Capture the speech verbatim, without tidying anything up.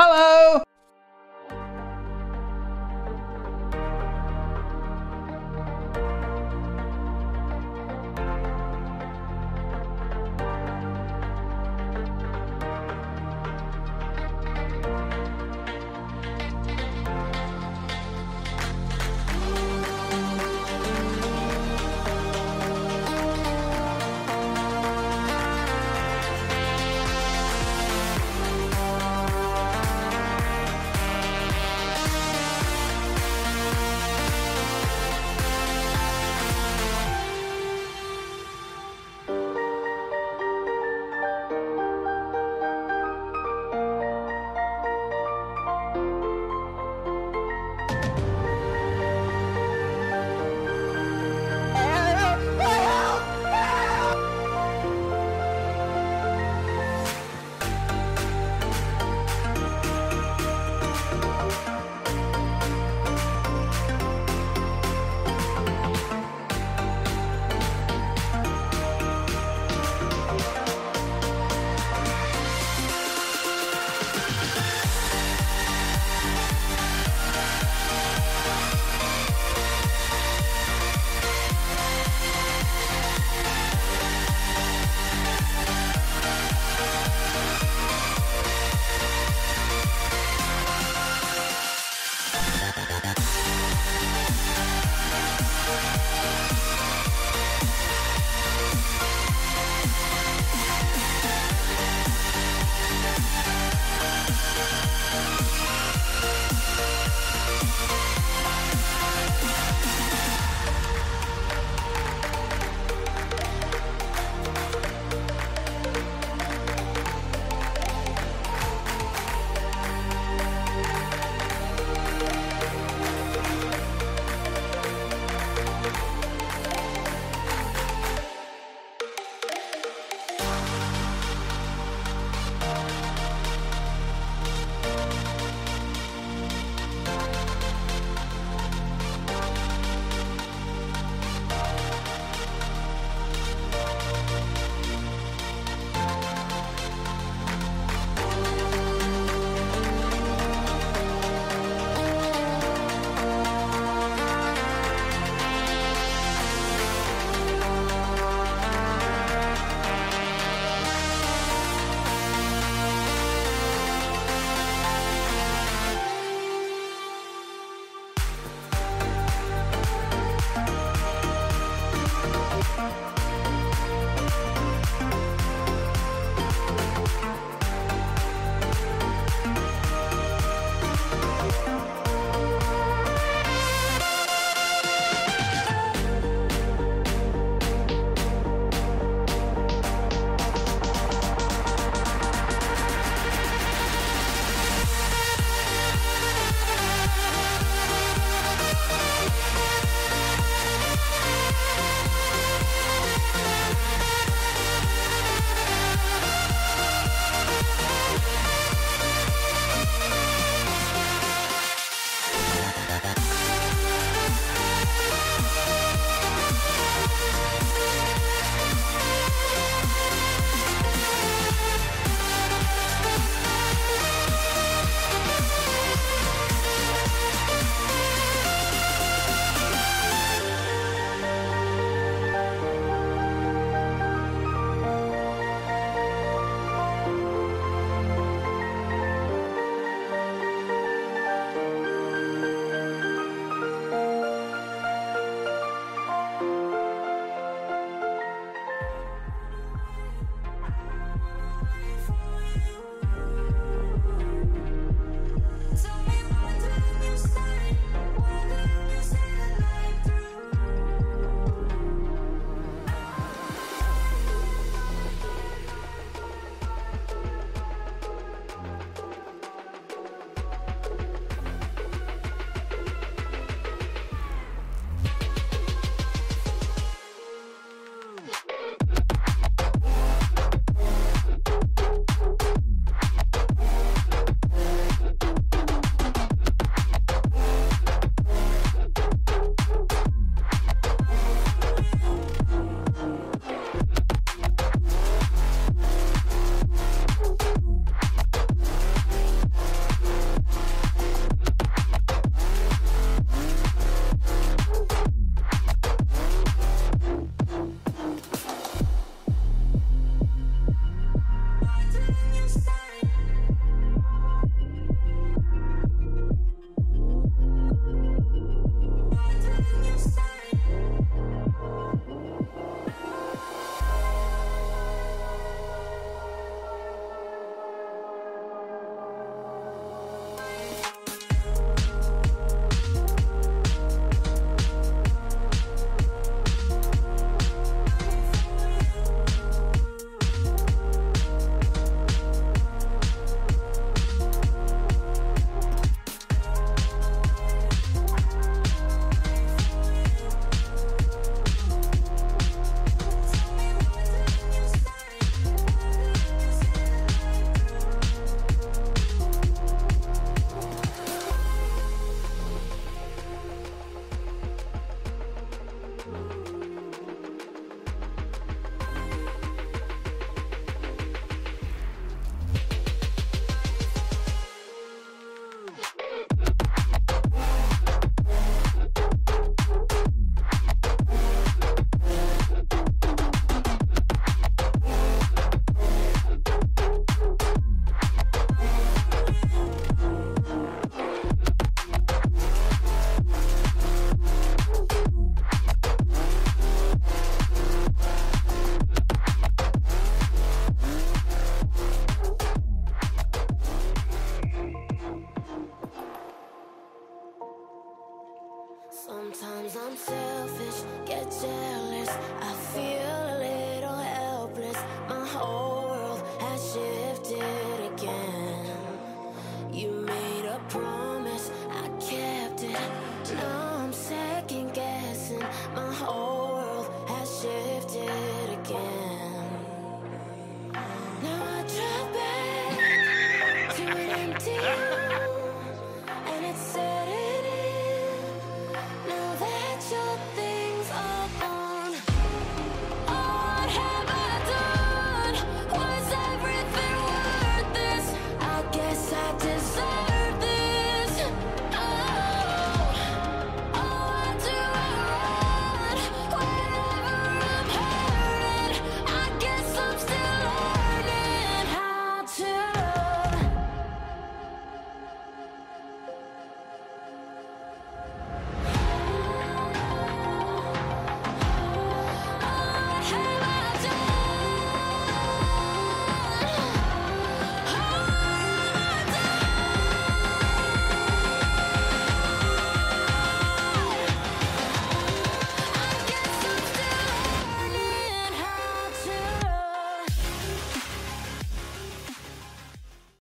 Hello! Sometimes I'm selfish, get jealous, I feel a little helpless. My whole world has shifted again. You made a promise, I kept it. Now I'm second guessing. My whole world has shifted again. Now I drop back to an empty